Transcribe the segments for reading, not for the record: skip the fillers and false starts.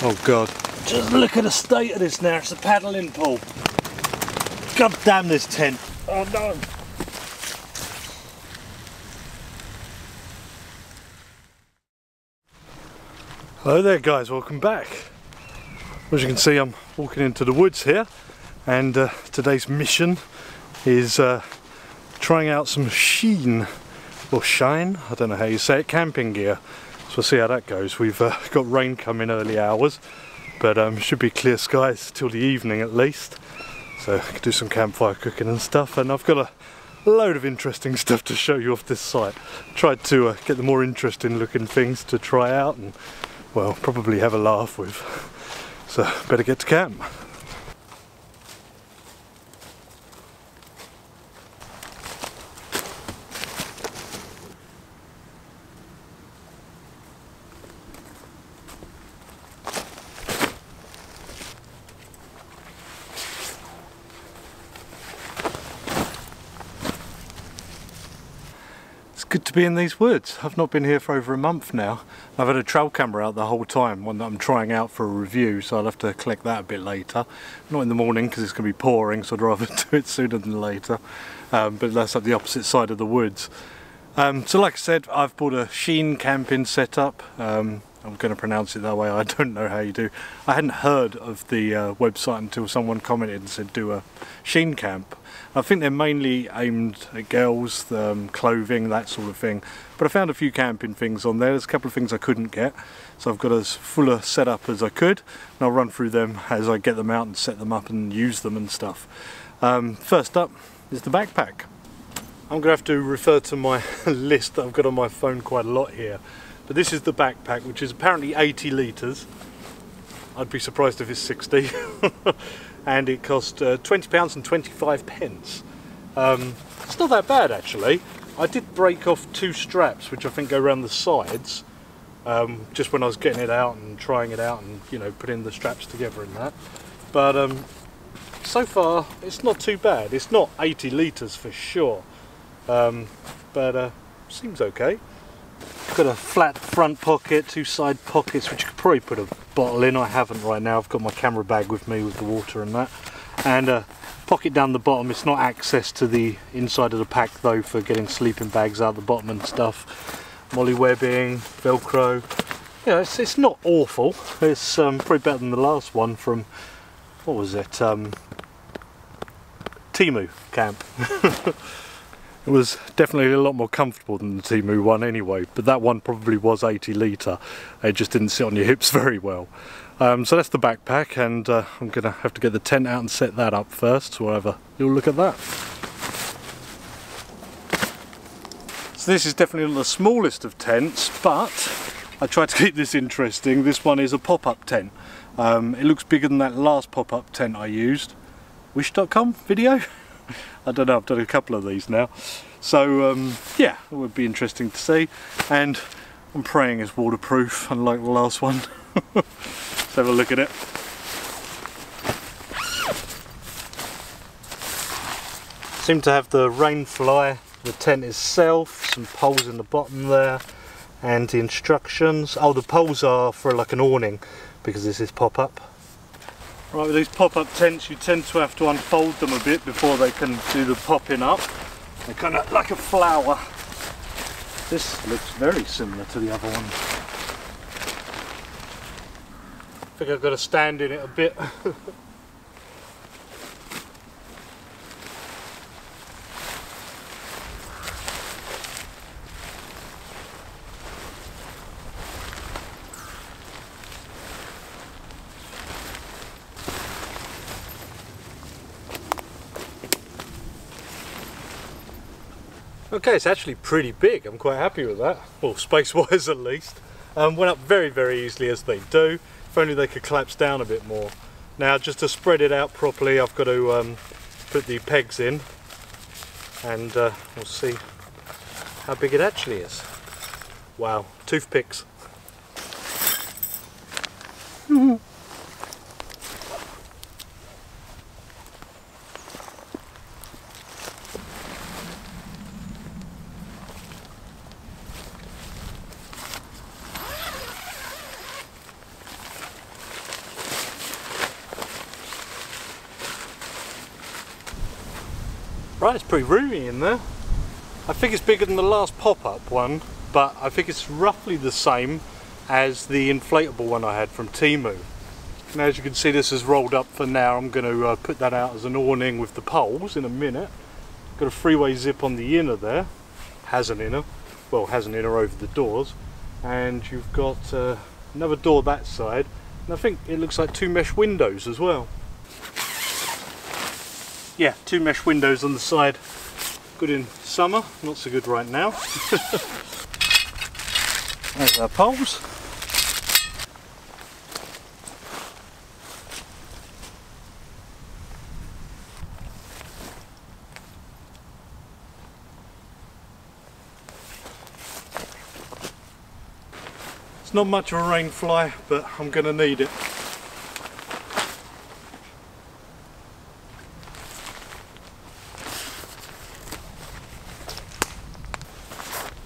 Oh God. Just look at the state of this now, it's a paddling pool. God damn this tent. Oh no. Hello there guys, welcome back. As you can see, I'm walking into the woods here, and today's mission is trying out some SHEIN, or SHEIN, I don't know how you say it, camping gear. So we'll see how that goes. We've got rain coming early hours, but should be clear skies till the evening at least. So I can do some campfire cooking and stuff, and I've got a load of interesting stuff to show you off this site. Tried to get the more interesting looking things to try out and, well, probably have a laugh with. So, better get to camp. It's good to be in these woods. I've not been here for over a month now. I've had a trail camera out the whole time, one that I'm trying out for a review, so I'll have to collect that a bit later. Not in the morning because it's going to be pouring, so I'd rather do it sooner than later. But that's up the opposite side of the woods. So like I said, I've bought a SHEIN camping setup. I'm going to pronounce it that way, I don't know how you do. I hadn't heard of the website until someone commented and said do a SHEIN camp. I think they're mainly aimed at girls, clothing, that sort of thing. But I found a few camping things on there. There's a couple of things I couldn't get, so I've got as full a setup as I could, and I'll run through them as I get them out and set them up and use them and stuff. First up is the backpack. I'm going to have to refer to my list that I've got on my phone quite a lot here. But this is the backpack, which is apparently 80 litres. I'd be surprised if it's 60. And it cost £20.25. It's not that bad actually. I did break off two straps, which I think go around the sides, just when I was getting it out and trying it out and, you know, putting the straps together and that. But so far, it's not too bad. It's not 80 litres for sure, but seems okay. Got a flat front pocket, two side pockets, which you could probably put a bottle in. I haven't right now. I've got my camera bag with me with the water and that, and a pocket down the bottom. It's not access to the inside of the pack though, for getting sleeping bags out the bottom and stuff. Molly webbing, velcro. You know, it's not awful. It's probably better than the last one from, what was it, Temu camp. It was definitely a lot more comfortable than the Temu one anyway, but that one probably was 80 litre. It just didn't sit on your hips very well. So that's the backpack, and I'm going to have to get the tent out and set that up first, so we'll have a little look at that. So this is definitely not the smallest of tents, but I tried to keep this interesting. This one is a pop-up tent. It looks bigger than that last pop-up tent I used. Wish.com video? I don't know, I've done a couple of these now. So yeah, it would be interesting to see. And I'm praying it's waterproof, unlike the last one. Let's have a look at it. Seem to have the rain fly, the tent itself, some poles in the bottom there, and the instructions. Oh, the poles are for like an awning, because this is pop-up. Right, with these pop-up tents you tend to have to unfold them a bit before they can do the popping up. They're kind of like a flower. This looks very similar to the other one. I think I've got to stand in it a bit. Okay, it's actually pretty big. I'm quite happy with that. Well, space-wise at least. Went up very, very easily, as they do. If only they could collapse down a bit more. Now, just to spread it out properly, I've got to put the pegs in, and we'll see how big it actually is. Wow, toothpicks. Right, it's pretty roomy in there. I think it's bigger than the last pop-up one, but I think it's roughly the same as the inflatable one I had from Temu. Now, as you can see, this is rolled up for now. I'm going to put that out as an awning with the poles in a minute. Got a three-way zip on the inner there. Has an inner. Well, has an inner over the doors. And you've got another door that side. And I think it looks like two mesh windows as well. Yeah, two mesh windows on the side. Good in summer, not so good right now. There's our poles. It's not much of a rain fly, but I'm going to need it.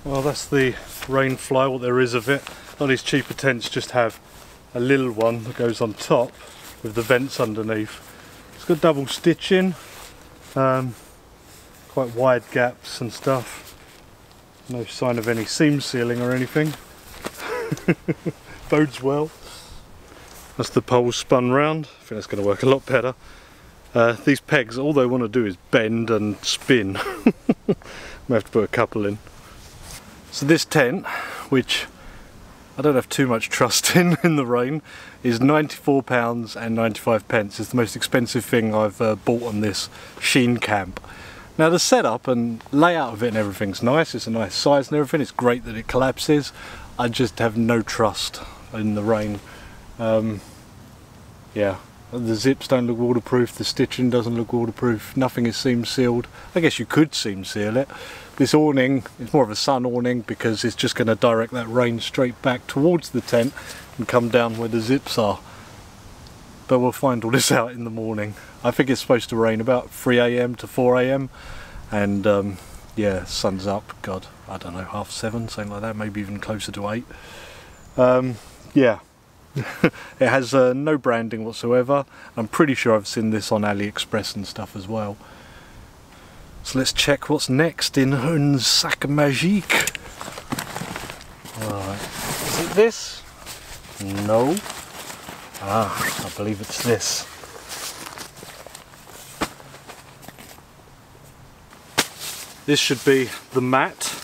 Well, that's the rain fly, what there is of it. All these cheaper tents just have a little one that goes on top with the vents underneath. It's got double stitching, quite wide gaps and stuff. No sign of any seam sealing or anything. Bodes well. That's the pole spun round. I think that's going to work a lot better. These pegs, all they want to do is bend and spin. I'm going to have to put a couple in. So this tent, which I don't have too much trust in the rain, is £94.95. It's the most expensive thing I've bought on this SHEIN camp. Now the setup and layout of it and everything's nice. It's a nice size and everything. It's great that it collapses. I just have no trust in the rain. Yeah, the zips don't look waterproof, the stitching doesn't look waterproof, nothing is seam sealed. I guess you could seam seal it. This awning, it's more of a sun awning because it's just going to direct that rain straight back towards the tent and come down where the zips are. But we'll find all this out in the morning. I think it's supposed to rain about 3 AM to 4 AM and yeah, sun's up, God, I don't know, half seven, something like that, maybe even closer to 8. Yeah, it has no branding whatsoever. I'm pretty sure I've seen this on AliExpress and stuff as well. So let's check what's next in Un Sac Magique. Alright, is it this? No. Ah, I believe it's this. This should be the mat,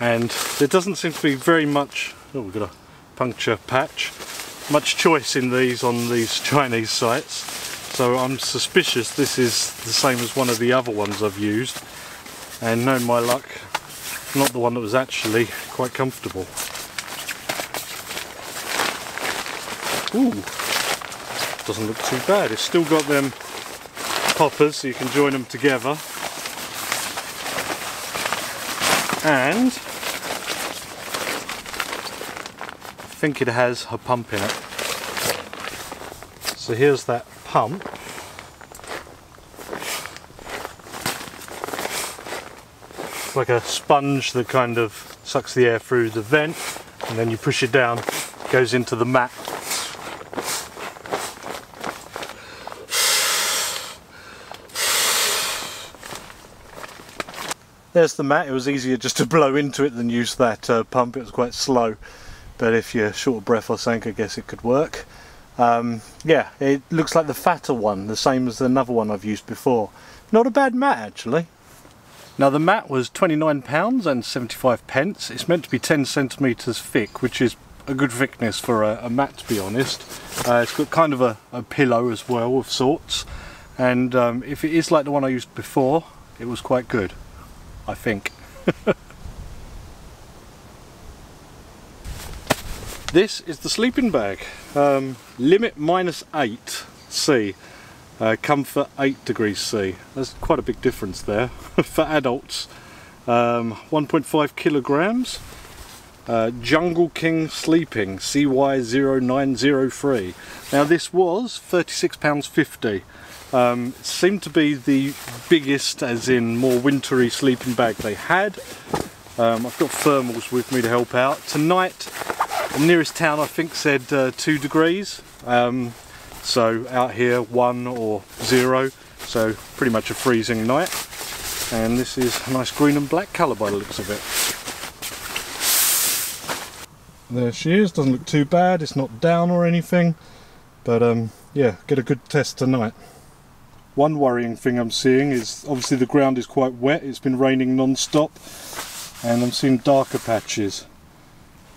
and there doesn't seem to be very much, oh, we've got a puncture patch, much choice in these on these Chinese sites, so I'm suspicious this is the same as one of the other ones I've used, and no, my luck, not the one that was actually quite comfortable. Ooh, doesn't look too bad. It's still got them poppers so you can join them together. And I think it has a pump in it. So here's that pump. It's like a sponge that kind of sucks the air through the vent, and then you push it down, it goes into the mat. There's the mat. It was easier just to blow into it than use that pump. It was quite slow, but if you're short of breath or something, I guess it could work. Yeah, it looks like the fatter one, the same as another one I've used before. Not a bad mat, actually. Now the mat was £29.75. It's meant to be 10 centimetres thick, which is a good thickness for a mat, to be honest. It's got kind of a pillow as well, of sorts. And if it is like the one I used before, it was quite good, I think. This is the sleeping bag. Limit -8°C, comfort 8°C. That's quite a big difference there for adults. 1.5 kilograms. Jungle King Sleeping CY0903. Now this was £36.50. Seemed to be the biggest, as in more wintry, sleeping bag they had. I've got thermals with me to help out. Tonight, the nearest town I think said 2 degrees, so out here 1 or 0, so pretty much a freezing night, and this is a nice green and black colour by the looks of it. There she is, doesn't look too bad, it's not down or anything, but yeah, get a good test tonight. One worrying thing I'm seeing is obviously the ground is quite wet, it's been raining non-stop, and I'm seeing darker patches.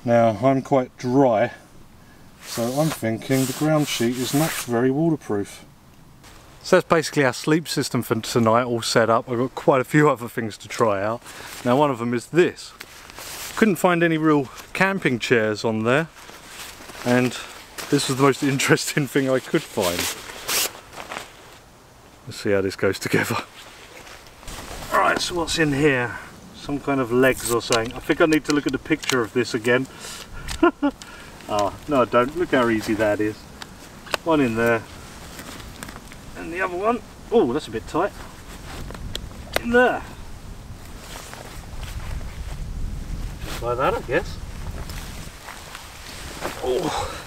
Now I'm quite dry, so I'm thinking the ground sheet is not very waterproof. So that's basically our sleep system for tonight, all set up. I've got quite a few other things to try out. Now one of them is this. Couldn't find any real camping chairs on there, and this was the most interesting thing I could find. Let's see how this goes together. Alright, so what's in here? Some kind of legs or something. I think I need to look at the picture of this again. Oh, no I don't. Look how easy that is. One in there. And the other one. Oh, that's a bit tight. In there. Just like that, I guess. Oh.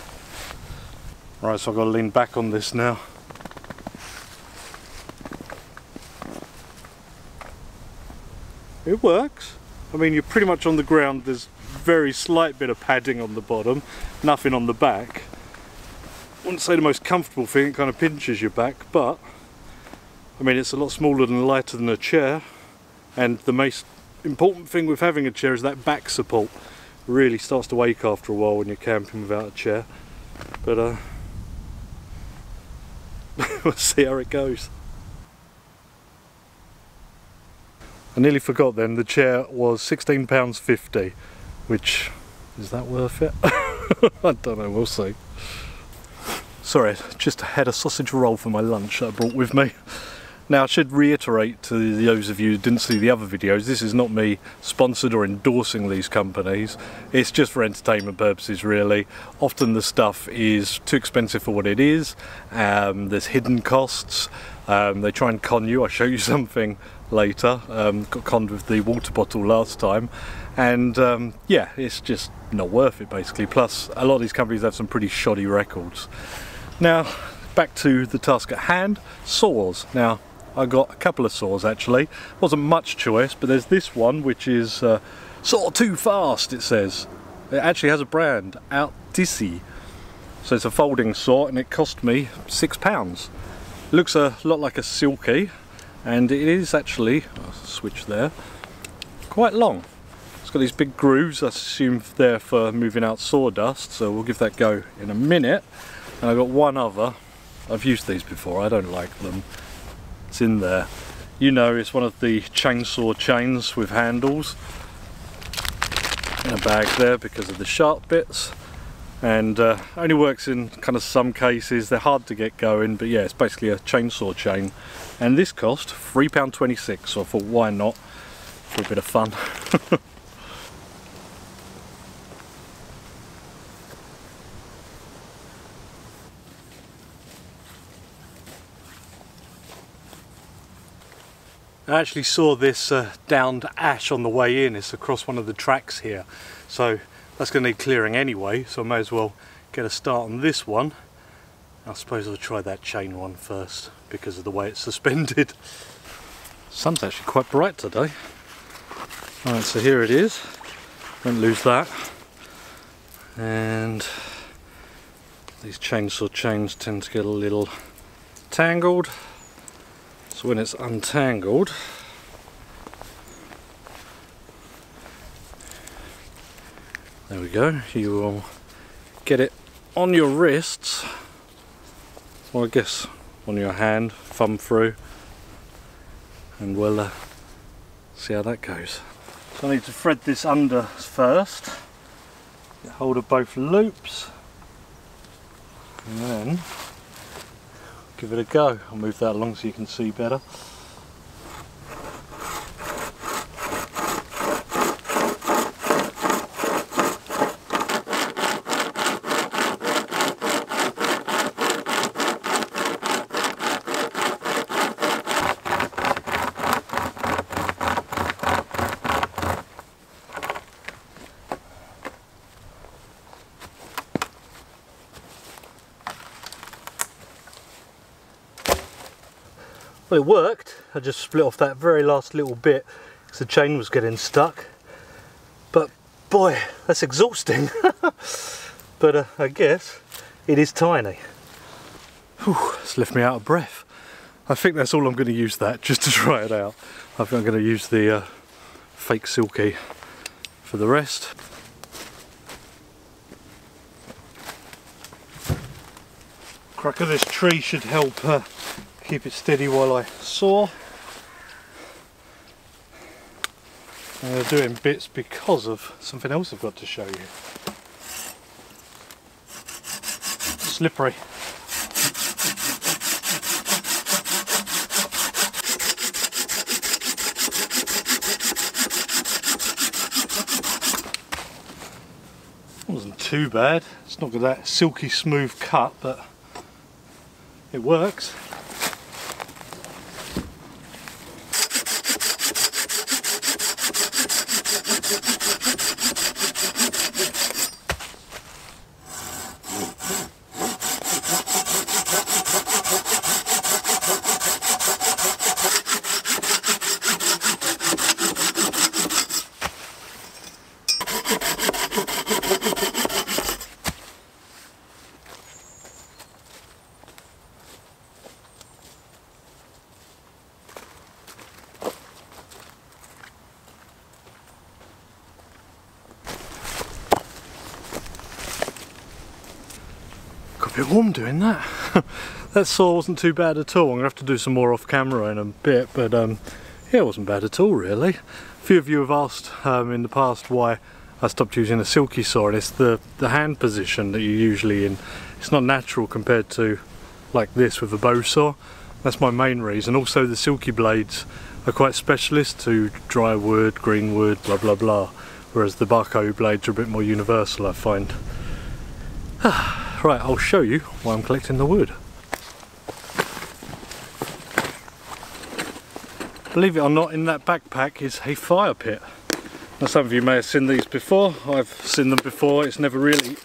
Right, so I've got to lean back on this now. It works. I mean, you're pretty much on the ground, there's a very slight bit of padding on the bottom, nothing on the back. I wouldn't say the most comfortable thing, it kind of pinches your back, but I mean, it's a lot smaller and lighter than a chair, and the most important thing with having a chair is that back support. It really starts to wake after a while when you're camping without a chair, but we'll see how it goes. I nearly forgot then, the chair was £16.50, which, is that worth it? I don't know, we'll see. Sorry, just had a sausage roll for my lunch that I brought with me. Now I should reiterate to those of you who didn't see the other videos, this is not me sponsored or endorsing these companies. It's just for entertainment purposes really. Often the stuff is too expensive for what it is, there's hidden costs, they try and con you, I'll show you something later, got conned with the water bottle last time, and yeah, it's just not worth it basically. Plus a lot of these companies have some pretty shoddy records. Now back to the task at hand, saws. Now I got a couple of saws actually, wasn't much choice, but there's this one which is saw too fast it says. It actually has a brand, Altissi, so it's a folding saw and it cost me £6. Looks a lot like a silky, and it is actually, I'll switch there, quite long. It's got these big grooves, I assume they're for moving out sawdust, so we'll give that a go in a minute. And I've got one other, I've used these before, I don't like them. It's in there. You know, it's one of the chainsaw chains with handles. In a bag there because of the sharp bits. And only works in kind of some cases, they're hard to get going, but yeah, it's basically a chainsaw chain, and this cost £3.26, so I thought why not, for a bit of fun. I actually saw this downed ash on the way in, it's across one of the tracks here, so that's going to need clearing anyway, so I may as well get a start on this one. I suppose I'll try that chain one first, because of the way it's suspended. Sun's actually quite bright today. Alright, so here it is. Don't lose that. And these chainsaw chains tend to get a little tangled. So when it's untangled, there we go, you will get it on your wrists, or I guess on your hand, thumb through, and we'll see how that goes. So I need to thread this under first, get hold of both loops, and then give it a go. I'll move that along so you can see better. Well, it worked. I just split off that very last little bit because the chain was getting stuck. But boy, that's exhausting. But I guess it is tiny. Whew, it's left me out of breath. I think that's all I'm going to use that, just to try it out. I think I'm going to use the fake silky for the rest. Crack of this tree should help keep it steady while I saw. I'm going to do it in bits because of something else I've got to show you. Slippery. Wasn't too bad. It's not got that silky smooth cut, but it works. A bit warm doing that. That saw wasn't too bad at all. I'm gonna have to do some more off camera in a bit, but yeah, it wasn't bad at all really. A few of you have asked in the past why I stopped using a silky saw, and it's the hand position that you're usually in. It's not natural compared to like this with a bow saw. That's my main reason. Also, the silky blades are quite specialist to dry wood, green wood, blah blah blah, whereas the Barco blades are a bit more universal, I find. Right, I'll show you why I'm collecting the wood. Believe it or not, in that backpack is a fire pit. Now, some of you may have seen these before. I've seen them before. It's never really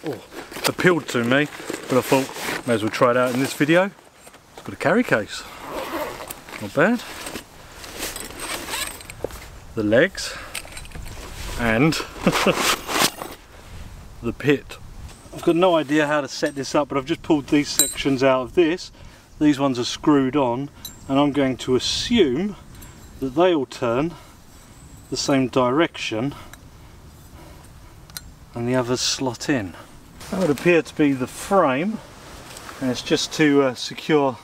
appealed to me, but I thought may as well try it out in this video. It's got a carry case. Not bad. The legs and the pit. I've got no idea how to set this up, but I've just pulled these sections out of this. These ones are screwed on, and I'm going to assume that they all turn the same direction and the others slot in. That would appear to be the frame, and it's just to secure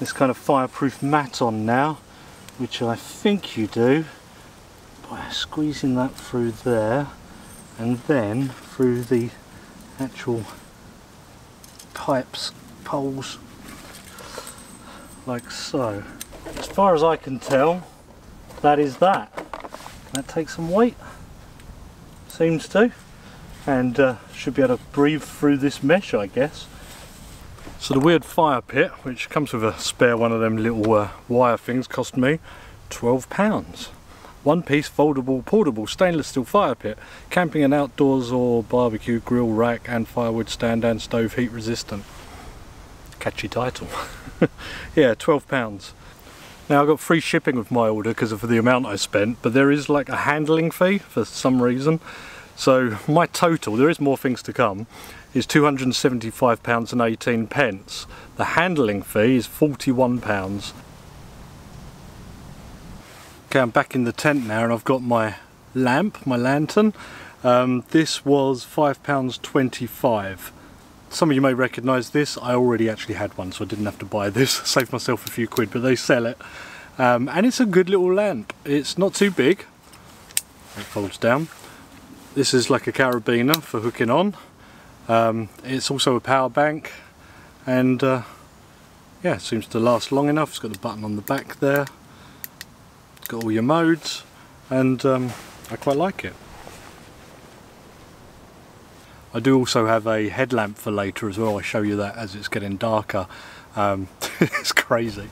this kind of fireproof mat on now, which I think you do by squeezing that through there and then through the actual pipes, poles, like so. As far as I can tell, that is that. That takes some weight, seems to, and should be able to breathe through this mesh, I guess. So the weird fire pit, which comes with a spare one of them little wire things, cost me £12. One-piece foldable, portable, stainless steel fire pit, camping and outdoors or barbecue, grill rack and firewood stand and stove, heat resistant. Catchy title. Yeah, £12. Now, I got free shipping with my order because of the amount I spent, but there is like a handling fee for some reason. So my total, there is more things to come, is £275.18. The handling fee is £41. Okay, I'm back in the tent now, and I've got my lamp, my lantern. This was £5.25. Some of you may recognise this. I already actually had one, so I didn't have to buy this. I saved myself a few quid, but they sell it. And it's a good little lamp. It's not too big. It folds down. This is like a carabiner for hooking on. It's also a power bank, and yeah, it seems to last long enough. It's got the button on the back there. Got all your modes, and I quite like it. I do also have a headlamp for later as well. I'll show you that as it's getting darker. It's crazy.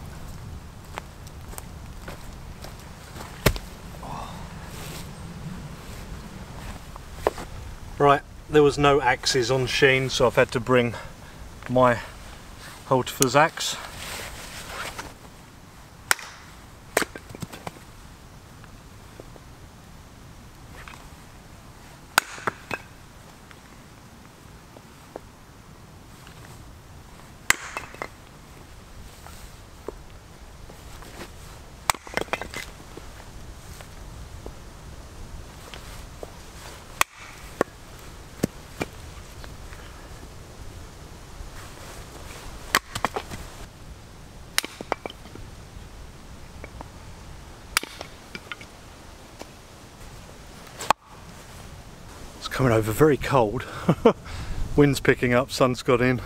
Right, there was no axes on Shein, so I've had to bring my Holtford's axe. coming over very cold. Wind's picking up, sun's got in.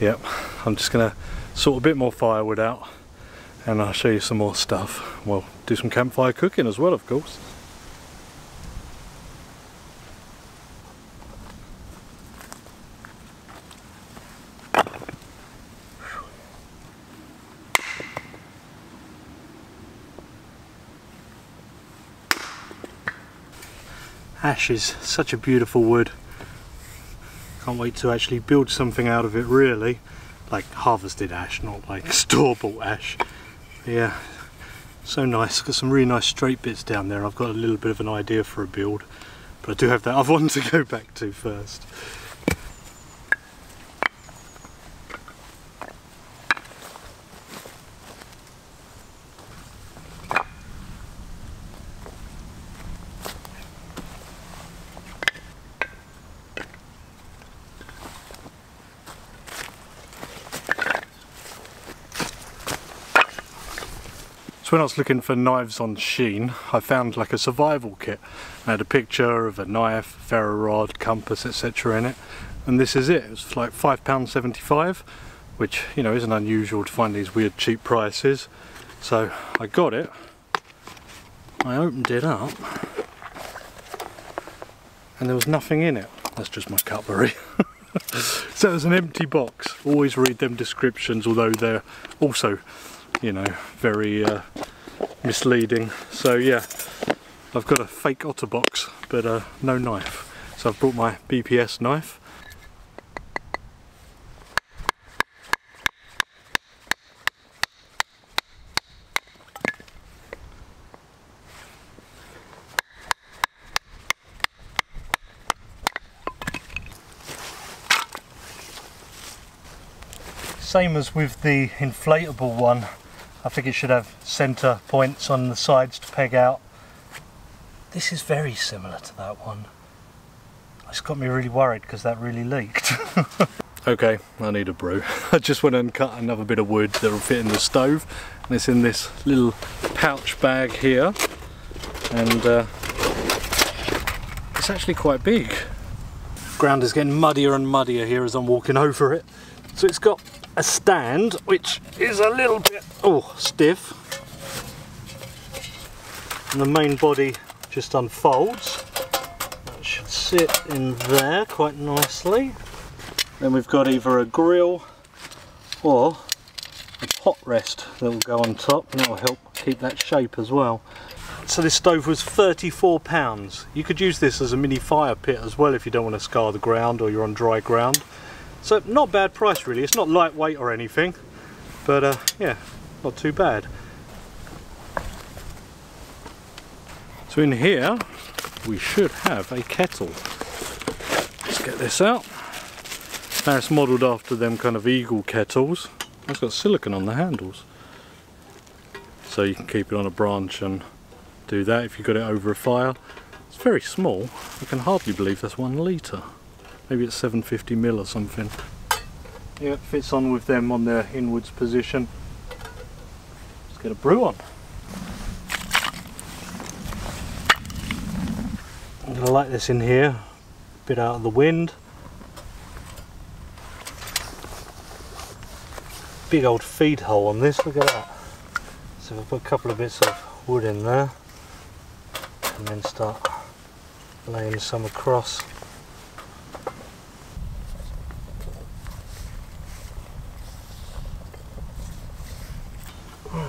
Yep, I'm just gonna sort a bit more firewood out and I'll show you some more stuff. Well, do some campfire cooking as well, of course. Ash is such a beautiful wood. Can't wait to actually build something out of it, really. Like harvested ash, not like store-bought ash. Yeah, so nice. Got some really nice straight bits down there. I've got a little bit of an idea for a build, but I do have that other one to go back to first. So when I was looking for knives on Shein, I found like a survival kit. I had a picture of a knife, ferro rod, compass, etc. in it, and this is it. It was like £5.75, which, you know, isn't unusual to find these weird cheap prices. So I got it, I opened it up, and there was nothing in it. That's just my cutlery. So it was an empty box. Always read them descriptions, although they're also, you know, very misleading. So yeah, I've got a fake Otterbox, but no knife. So I've brought my BPS knife. Same as with the inflatable one. I think it should have centre points on the sides to peg out. This is very similar to that one. It's got me really worried because that really leaked. Okay, I need a brew. I just went and cut another bit of wood that will fit in the stove, and it's in this little pouch bag here, and it's actually quite big. The ground is getting muddier and muddier here as I'm walking over it. So it's got a stand which is a little bit stiff, and the main body just unfolds. That should sit in there quite nicely. Then we've got either a grill or a pot rest that will go on top, and that will help keep that shape as well. So this stove was £34. You could use this as a mini fire pit as well if you don't want to scar the ground or you're on dry ground. So not bad price really. It's not lightweight or anything, but yeah, not too bad. So in here we should have a kettle. Let's get this out. Now it's modelled after them kind of eagle kettles. It's got silicone on the handles, so you can keep it on a branch and do that if you've got it over a fire. It's very small. I can hardly believe that's 1 litre. Maybe it's 750ml or something. Yeah, it fits on with them on their inwards position. Let's get a brew on. I'm going to light this in here, a bit out of the wind. Big old feed hole on this, look at that. So if I put a couple of bits of wood in there and then start laying some across.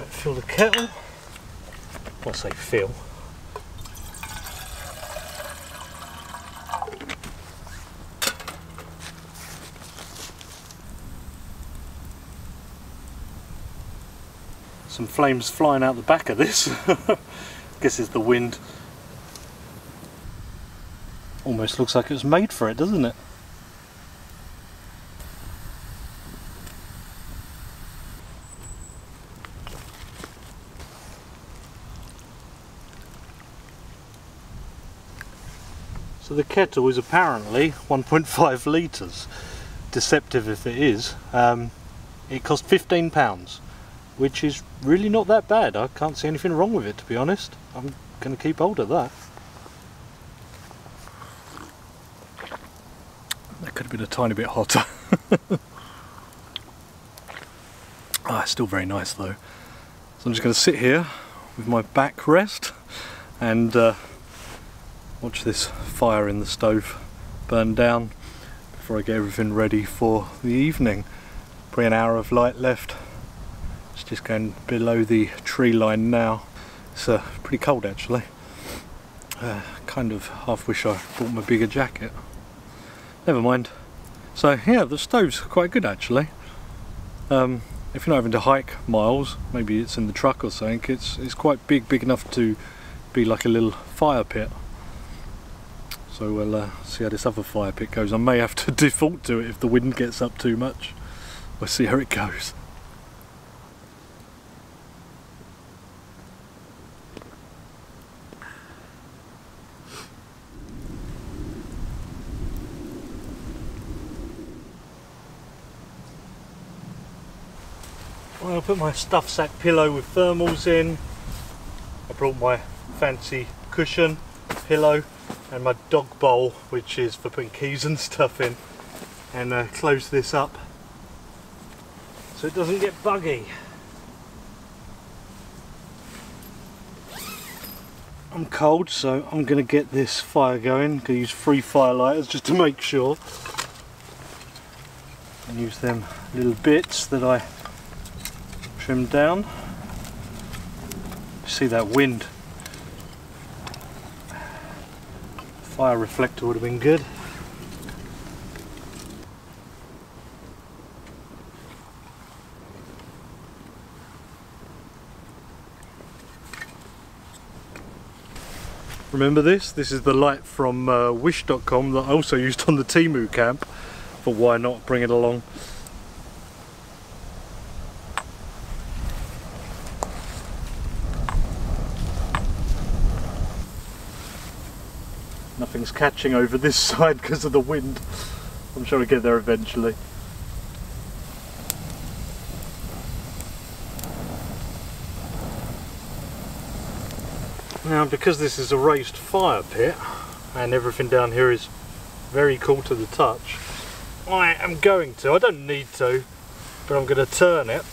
Fill the kettle. Well, I say fill. Some flames flying out the back of this. Guess it's the wind. Almost looks like it was made for it, doesn't it? So the kettle is apparently 1.5 litres, deceptive if it is. It cost £15, which is really not that bad. I can't see anything wrong with it, to be honest. I'm going to keep hold of that. could have been a tiny bit hotter. Ah, it's still very nice though. So I'm just going to sit here with my back rest and watch this fire in the stove burn down before I get everything ready for the evening. Probably an hour of light left. It's just going below the tree line now. It's pretty cold actually. Kind of half wish I bought my bigger jacket. Never mind. So yeah, the stove's quite good actually. If you're not having to hike miles, maybe it's in the truck or something, it's quite big enough to be like a little fire pit. So we'll see how this other fire pit goes. I may have to default to it if the wind gets up too much. We'll see how it goes. Well, I put my stuff sack pillow with thermals in. I brought my fancy cushion, pillow, and my dog bowl, which is for putting keys and stuff in, and close this up so it doesn't get buggy. I'm cold, so I'm gonna get this fire going. I'm gonna use three firelighters just to make sure, and use them little bits that I trimmed down. You see that wind? Fire reflector would have been good. Remember this? This is the light from Wish.com that I also used on the Temu camp, but why not bring it along? Nothing's catching over this side because of the wind. I'm sure we'll get there eventually. Now, because this is a raised fire pit and everything down here is very cool to the touch, I am going to, I don't need to, but I'm going to turn it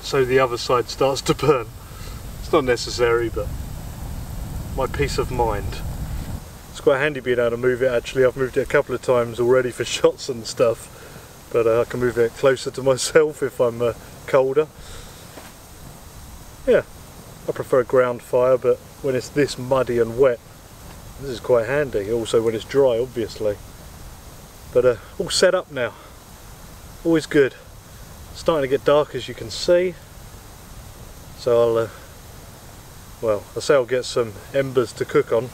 so the other side starts to burn. It's not necessary, but my peace of mind. It's quite handy being able to move it actually. I've moved it a couple of times already for shots and stuff, but I can move it closer to myself if I'm colder. Yeah, I prefer a ground fire, but when it's this muddy and wet, this is quite handy. Also when it's dry, obviously. But all set up now. Always good. It's starting to get dark, as you can see, so I'll well, I say I'll get some embers to cook on.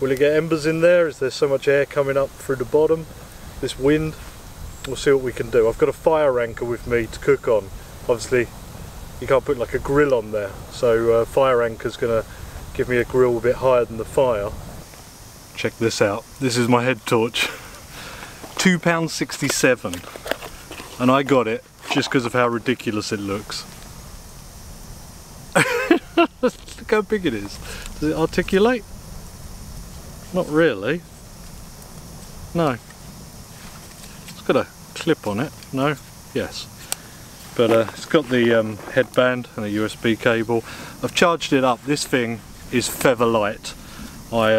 Will it get embers in there? Is there so much air coming up through the bottom? This wind? We'll see what we can do. I've got a fire anchor with me to cook on. Obviously, you can't put like a grill on there, so fire anchor's gonna give me a grill a bit higher than the fire. Check this out. This is my head torch. £2.67, and I got it just because of how ridiculous it looks. Look how big it is. Does it articulate? Not really. No. It's got a clip on it. No? Yes. But it's got the headband and a USB cable. I've charged it up. This thing is feather light. I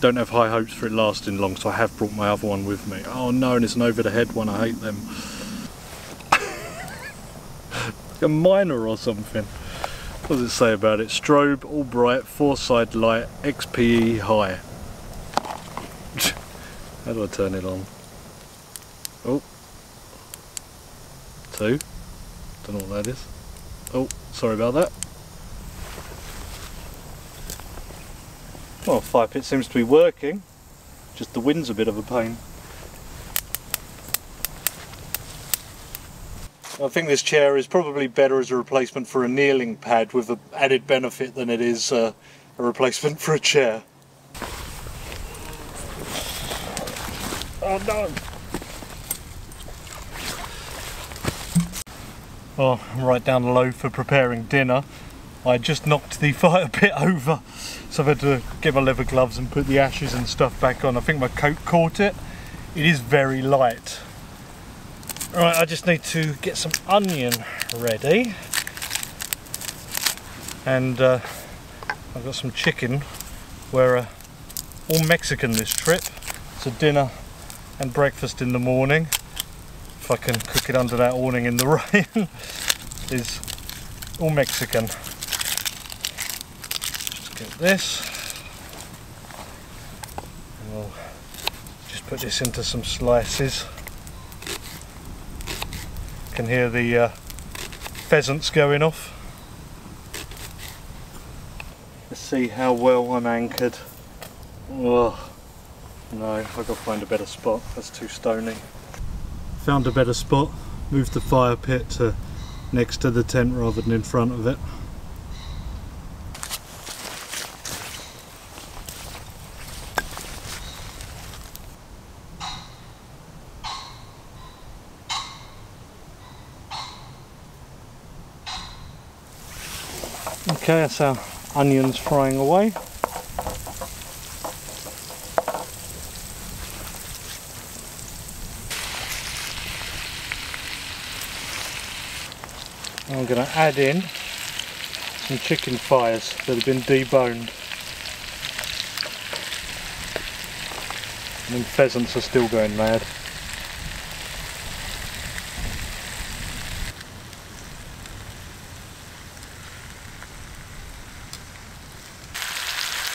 don't have high hopes for it lasting long, so I have brought my other one with me. Oh no, and it's an over the head one. I hate them. Like a miner or something. What does it say about it? Strobe, all bright, four-side light, XPE high. How do I turn it on? Oh. Two. Don't know what that is. Oh, sorry about that. Well, fire pit seems to be working. Just the wind's a bit of a pain. I think this chair is probably better as a replacement for a kneeling pad, with an added benefit than it is a replacement for a chair. Oh no! Well, I'm right down low for preparing dinner. I just knocked the fire pit over, so I've had to get my leather gloves and put the ashes and stuff back on. I think my coat caught it. It is very light. Right, I just need to get some onion ready. And I've got some chicken. We're all Mexican this trip. So dinner and breakfast in the morning. If I can cook it under that awning in the rain, is all Mexican. Just get this, and we'll just put this into some slices. Can hear the pheasants going off. Let's see how well I'm anchored. Oh, no, I've got to find a better spot. That's too stony. Found a better spot. Moved the fire pit to next to the tent rather than in front of it. Okay, that's our onions frying away. I'm going to add in some chicken thighs that have been deboned. And then pheasants are still going mad.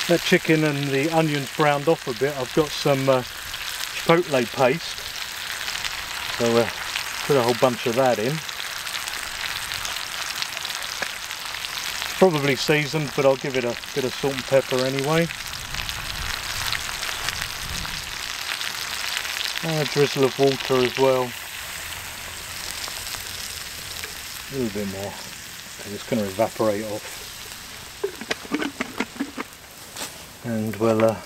That chicken and the onions browned off a bit. I've got some chipotle paste, so put a whole bunch of that in. Probably seasoned, but I'll give it a bit of salt and pepper anyway. And a drizzle of water as well. A little bit more, because it's going to evaporate off. And we'll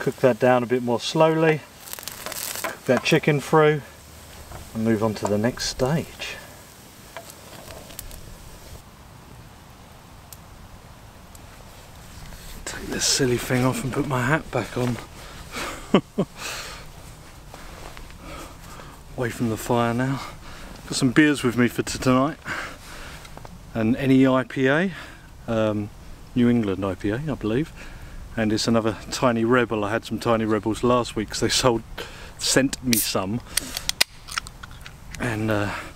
cook that down a bit more slowly. Cook that chicken through and move on to the next stage. This silly thing off and put my hat back on. Away from the fire now. Got some beers with me for tonight. An NE IPA, New England IPA I believe, and it's another Tiny Rebel. I had some Tiny Rebels last week because they sent me some, and I've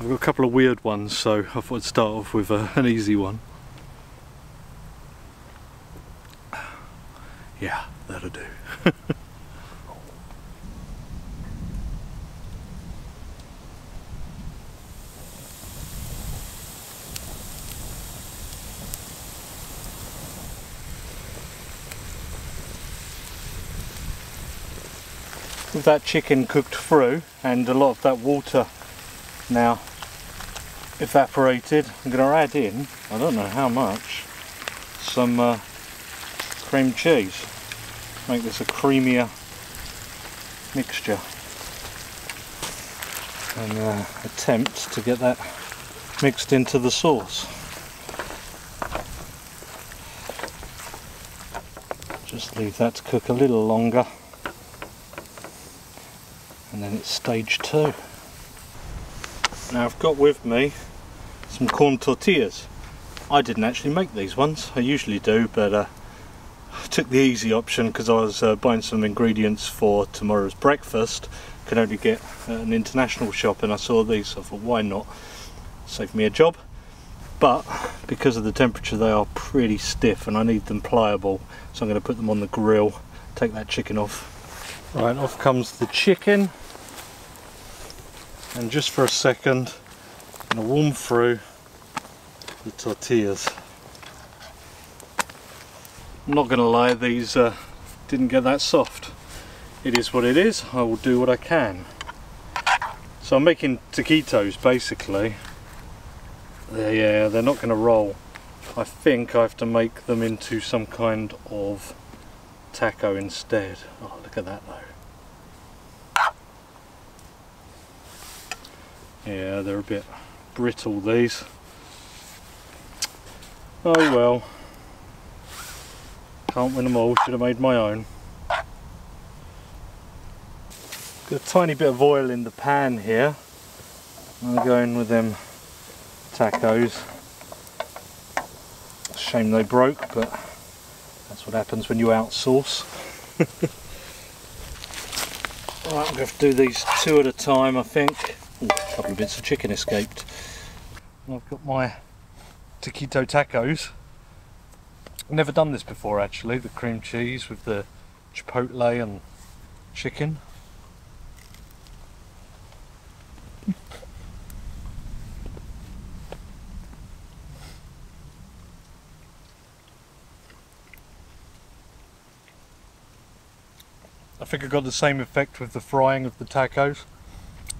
got a couple of weird ones, so I thought I'd start off with an easy one. Yeah, that'll do. With that chicken cooked through and a lot of that water now evaporated, I'm going to add in, I don't know how much, some cream cheese. Make this a creamier mixture, and attempt to get that mixed into the sauce. Just leave that to cook a little longer, and then it's stage 2. Now I've got with me some corn tortillas. I didn't actually make these ones, I usually do, but took the easy option because I was buying some ingredients for tomorrow's breakfast. Could only get an international shop, and I saw these, so I thought, why not? Save me a job. But because of the temperature, they are pretty stiff and I need them pliable, so I'm going to put them on the grill. Take that chicken off. Right, off comes the chicken, and just for a second I'm going to warm through the tortillas. I'm not going to lie, these didn't get that soft. It is what it is, I will do what I can. So I'm making taquitos basically. They're not going to roll. I think I have to make them into some kind of taco instead. Oh, look at that though. Yeah, they're a bit brittle these. Oh well. Can't win them all, should have made my own. Got a tiny bit of oil in the pan here. I'm going with them tacos. Shame they broke, but that's what happens when you outsource. Right, I'm going to have to do these two at a time, I think. Ooh, a couple of bits of chicken escaped. And I've got my taquito tacos. I've never done this before, actually, the cream cheese with the chipotle and chicken. I think I got the same effect with the frying of the tacos.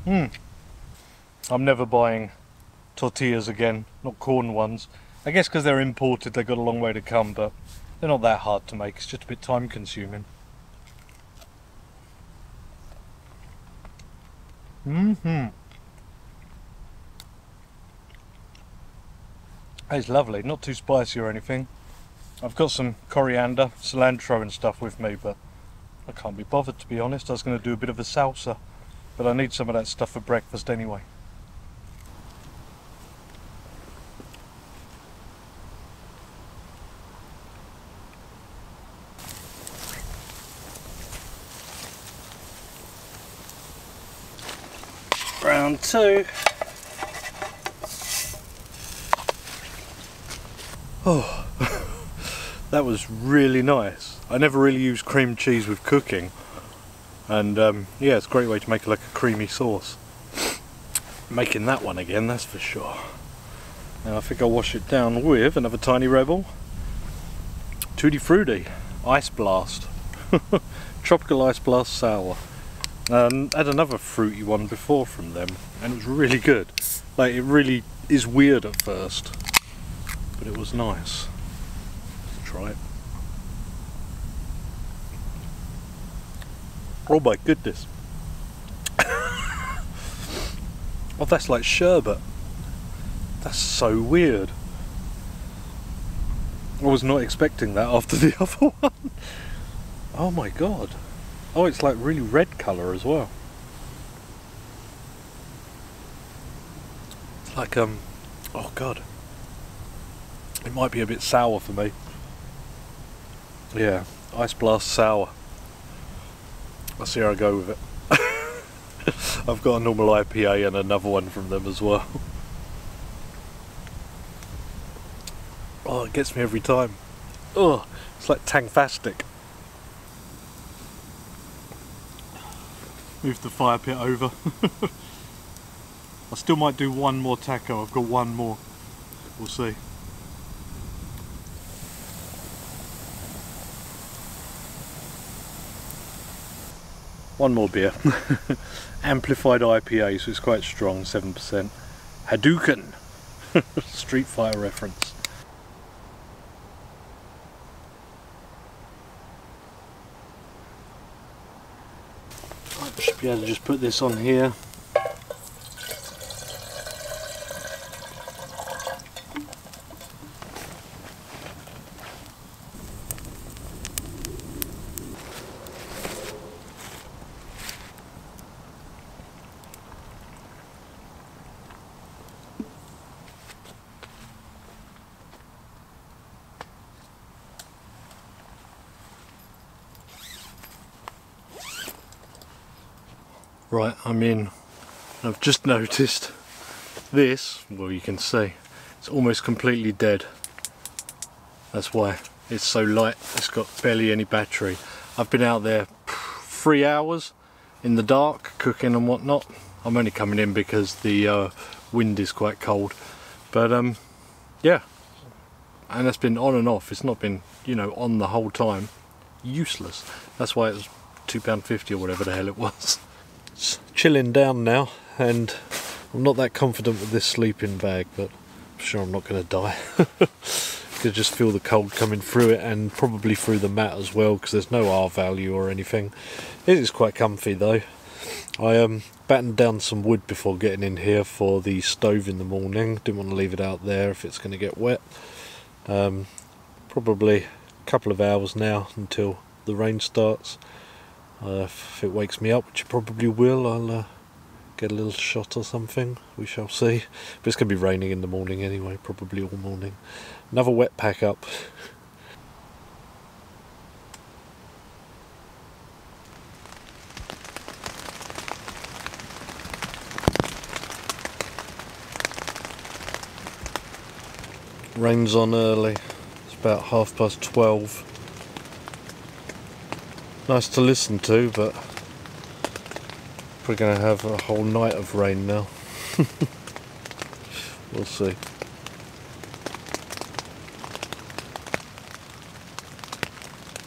I'm never buying tortillas again, not corn ones. I guess because they're imported, they've got a long way to come, but they're not that hard to make. It's just a bit time consuming. That is lovely, not too spicy or anything. I've got some coriander, cilantro and stuff with me, but I can't be bothered, to be honest. I was going to do a bit of a salsa, but I need some of that stuff for breakfast anyway. Round two. Oh, that was really nice. I never really use cream cheese with cooking, and yeah, it's a great way to make like a creamy sauce. Making that one again, that's for sure. Now I think I'll wash it down with another Tiny Rebel Tutti Frutti Ice Blast. Tropical Ice Blast Sour. I had another fruity one before from them, and it was really good. Like, it really is weird at first, but it was nice. Let's try it. Oh my goodness. Oh, that's like sherbet. That's so weird. I was not expecting that after the other one. Oh my god. Oh, it's like really red colour as well. It's like, oh god. It might be a bit sour for me. Yeah, Ice Blast Sour. I'll see how I go with it. I've got a normal IPA and another one from them as well. Oh, it gets me every time. Oh, it's like Tangfastic. Move the fire pit over. I still might do one more taco. I've got one more. We'll see. One more beer. Amplified IPA, so it's quite strong, 7%. Hadouken! Street Fighter reference. Right, I should be able to just put this on here. Right, I'm in. I've just noticed this, well, you can see, it's almost completely dead. That's why it's so light, it's got barely any battery. I've been out there 3 hours in the dark, cooking and whatnot. I'm only coming in because the wind is quite cold. But yeah, and that's been on and off. It's not been, you know, on the whole time. Useless. That's why it was £2.50 or whatever the hell it was. It's chilling down now, and I'm not that confident with this sleeping bag, but I'm sure I'm not going to die. Could just feel the cold coming through it, and probably through the mat as well, because there's no R value or anything. It is quite comfy though. I battened down some wood before getting in here for the stove in the morning. Didn't want to leave it out there if it's going to get wet. Probably a couple of hours now until the rain starts. If it wakes me up, which it probably will, I'll get a little shot or something. We shall see. But it's going to be raining in the morning anyway, probably all morning. Another wet pack up. Rain's on early. It's about 12:30. Nice to listen to, but we're going to have a whole night of rain now. We'll see.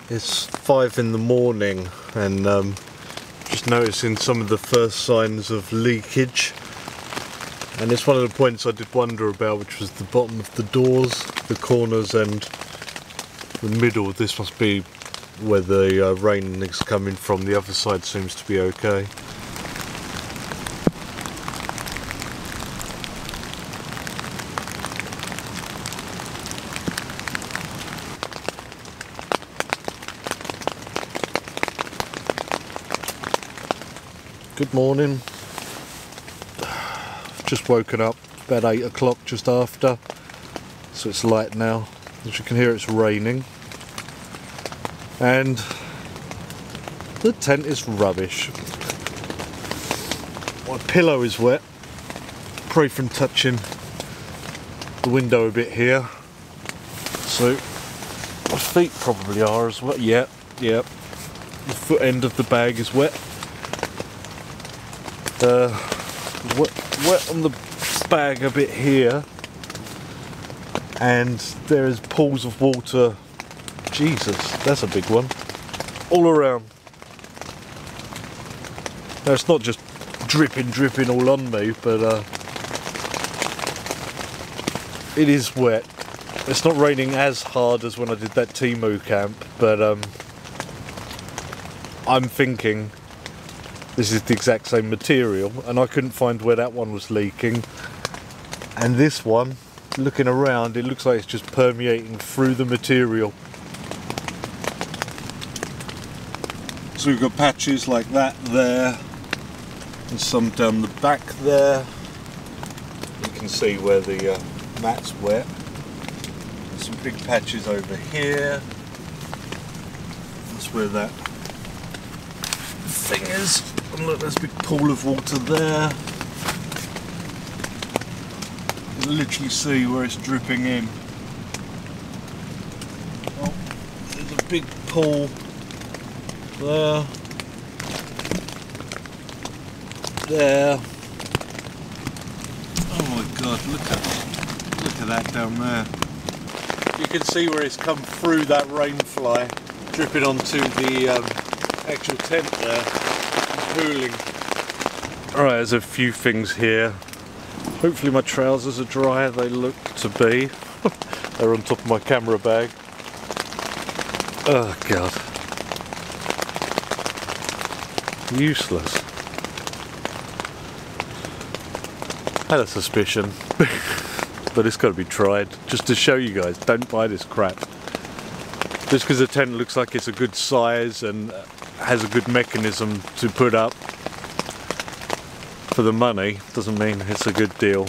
It's 5 in the morning, and just noticing some of the first signs of leakage. And it's one of the points I did wonder about, which was the bottom of the doors, the corners, and the middle. This must be where the rain is coming from. The other side seems to be okay. Good morning. I've just woken up, about 8 o'clock just after, so it's light now. As you can hear, it's raining. And the tent is rubbish. My pillow is wet, probably from touching the window a bit here. So my feet probably are as well. Yeah, yeah. The foot end of the bag is wet. Wet on the bag a bit here. And there is pools of water. Jesus, that's a big one. All around. Now, it's not just dripping all on me, but it is wet. It's not raining as hard as when I did that Temu camp, but I'm thinking this is the exact same material, and I couldn't find where that one was leaking. And this one, looking around, it looks like it's just permeating through the material. So we've got patches like that there, and some down the back there. You can see where the mat's wet. Some big patches over here. That's where that thing is. And look, there's a big pool of water there. You can literally see where it's dripping in. Oh, there's a big pool. There. Oh my God! Look at that down there. You can see where it's come through that rainfly, dripping onto the actual tent there, pooling. All right, there's a few things here. Hopefully my trousers are dry. They look to be. They're on top of my camera bag. Oh God. Useless. I had a suspicion, but it's got to be tried just to show you guys, don't buy this crap. Just because the tent looks like it's a good size and has a good mechanism to put up for the money, doesn't mean it's a good deal.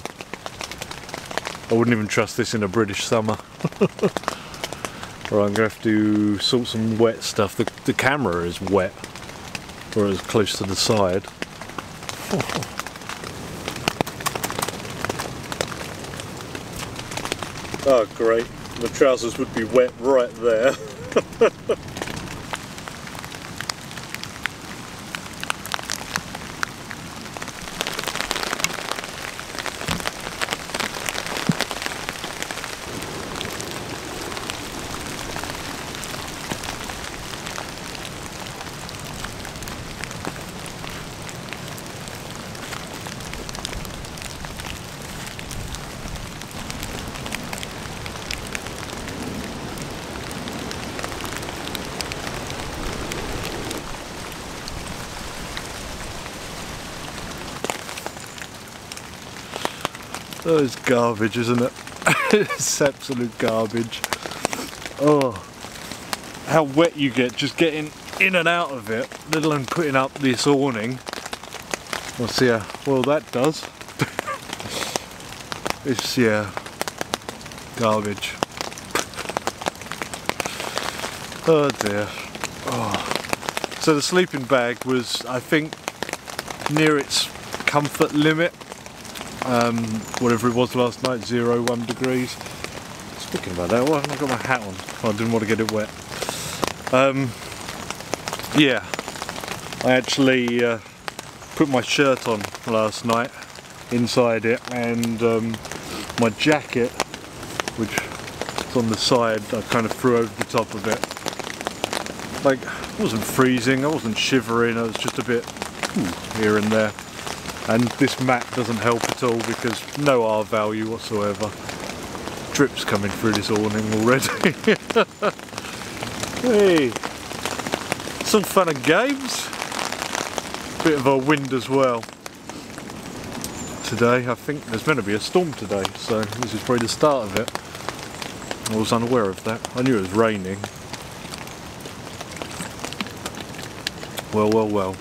I wouldn't even trust this in a British summer. Right, I'm going to have to sort some wet stuff. The camera is wet. Or as close to the side. Oh. Oh great, the trousers would be wet right there. Oh, it's garbage, isn't it? It's absolute garbage. Oh, how wet you get just getting in and out of it, let alone putting up this awning. We'll see how well that does. It's, yeah, garbage. Oh dear. Oh. So the sleeping bag was, I think, near its comfort limit. Whatever it was last night, 0, 1 degrees. Speaking about that, why haven't I got my hat on? Oh, I didn't want to get it wet. Yeah, I actually put my shirt on last night inside it, and my jacket, which is on the side, I kind of threw over the top of it. Like, I wasn't freezing, I wasn't shivering, I was just a bit here and there. And this mat doesn't help at all because no R value whatsoever. Drips coming through this awning already. Hey! Some fun and games. Bit of a wind as well today. I think there's meant to be a storm today, so this is probably the start of it. I was unaware of that. I knew it was raining. Well, well, well.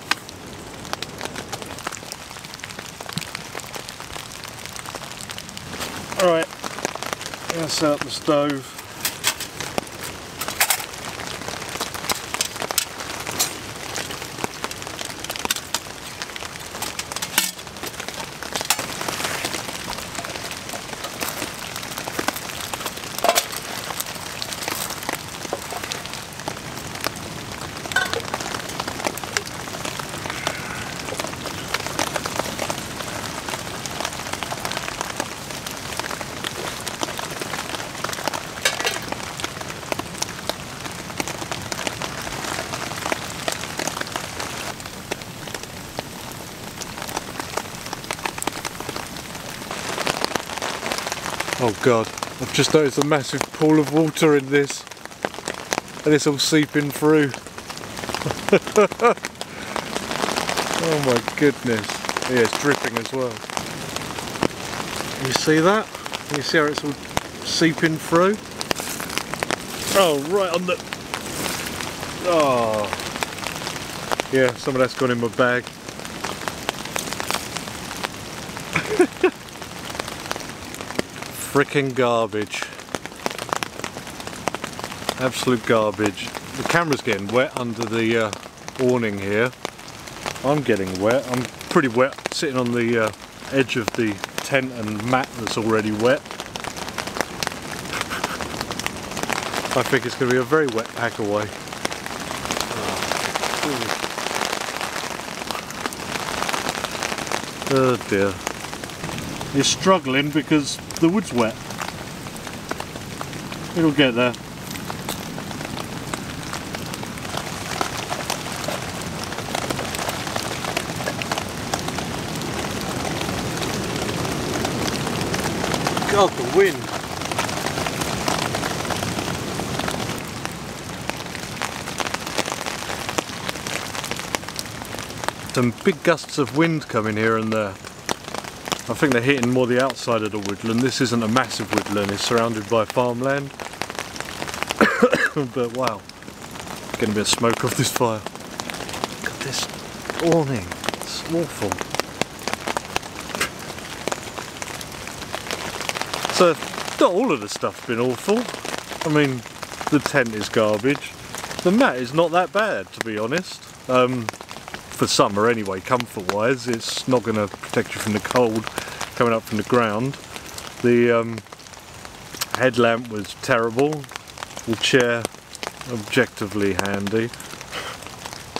Alright, gas out the stove. Oh god, I've just noticed a massive pool of water in this, and it's all seeping through. Oh my goodness. Yeah, it's dripping as well. You see that? You see how it's all seeping through? Oh, right on the... Oh. Yeah, some of that's gone in my bag. Frickin' garbage. Absolute garbage. The camera's getting wet under the awning here. I'm getting wet. I'm pretty wet sitting on the edge of the tent and mat that's already wet. I think it's going to be a very wet pack away. Oh dear. You're struggling because the wood's wet. It'll get there. God, the wind. Some big gusts of wind coming here and there. I think they're hitting more the outside of the woodland. This isn't a massive woodland, it's surrounded by farmland. But wow, getting a bit of smoke off this fire. Look at this awning, it's awful. So, not all of the stuff's been awful. I mean, the tent is garbage. The mat is not that bad, to be honest. For summer anyway, comfort wise, it's not going to protect you from the cold coming up from the ground. The headlamp was terrible, the chair objectively handy,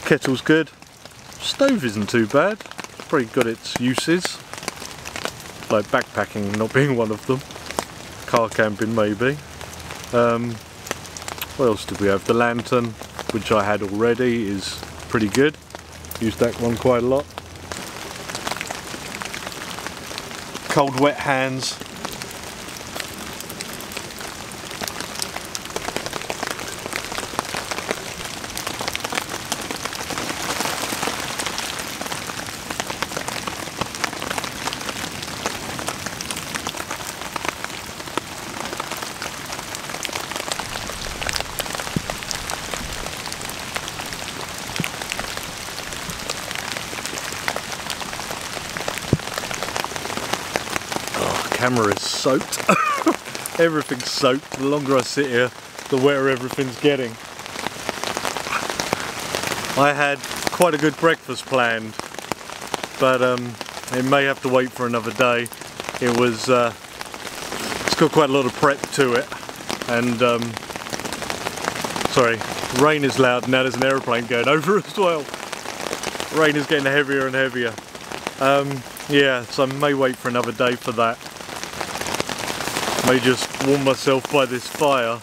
kettle's good, stove isn't too bad, probably got its uses, like backpacking not being one of them, car camping maybe. What else did we have? The lantern, which I had already, is pretty good. Used that one quite a lot. Cold, wet hands. camera is soaked. Everything's soaked. The longer I sit here, the wetter everything's getting. I had quite a good breakfast planned, but it may have to wait for another day. It was, it's got quite a lot of prep to it, and sorry, rain is loud now, there's an aeroplane going over as well. Rain is getting heavier and heavier. Yeah, so I may wait for another day for that. May just warm myself by this fire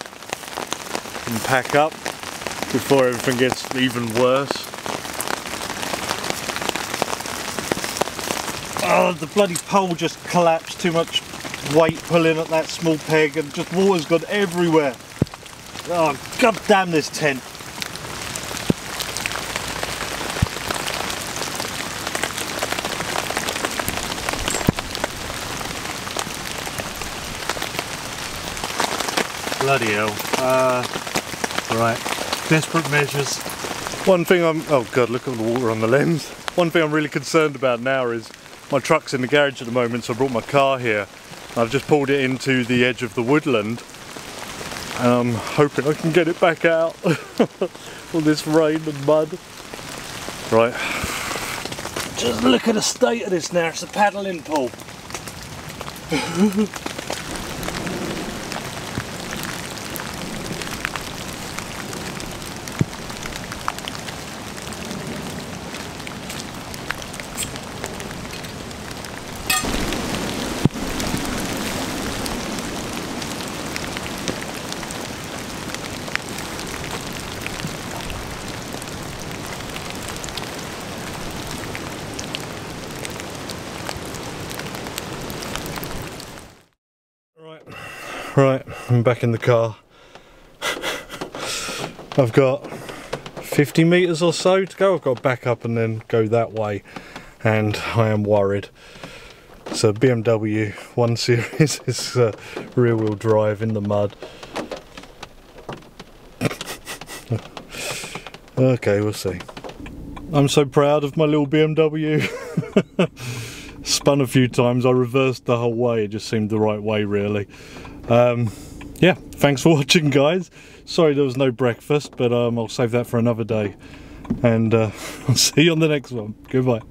and pack up before everything gets even worse. Oh, the bloody pole just collapsed, too much weight pulling at that small peg, and just water's gone everywhere. Oh, god damn this tent. Bloody hell. Right, desperate measures. One thing I'm, oh god, look at the water on the lens. One thing I'm really concerned about now is my truck's in the garage at the moment, so I brought my car here. I've just pulled it into the edge of the woodland. And I'm hoping I can get it back out. All this rain and mud. Right. Just look at the state of this now, it's a paddling pool. Right, I'm back in the car. I've got 50 meters or so to go. I've got to back up and then go that way, and I am worried. So BMW 1 Series is rear wheel drive in the mud. Okay, we'll see. I'm so proud of my little BMW. Spun a few times, I reversed the whole way, it just seemed the right way really. Yeah, thanks for watching guys. Sorry there was no breakfast, but I'll save that for another day. And I'll see you on the next one. Goodbye.